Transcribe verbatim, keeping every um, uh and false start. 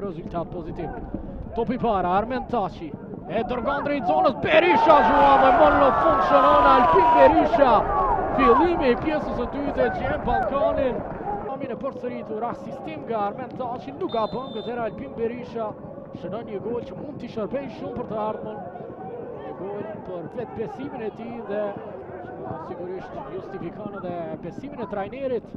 Rezultat pozitiv. Topi para, Armen Taçi. E dërgon drejt zonës, Berisha zhuave, mon në fund shënon Alpin Berisha. Fillimi i pjesës e dytë e gjen Ballkanin. Amin e përsëritur, asistim nga Armen Taçi, nuk gabon gëtëra Alpin Berisha. Shënon një gol që mund t'i shërbej shumë për të ardhmen. Një gol për vetë besimin e tij dhe sigurisht justifikon edhe besimin e trajnerit.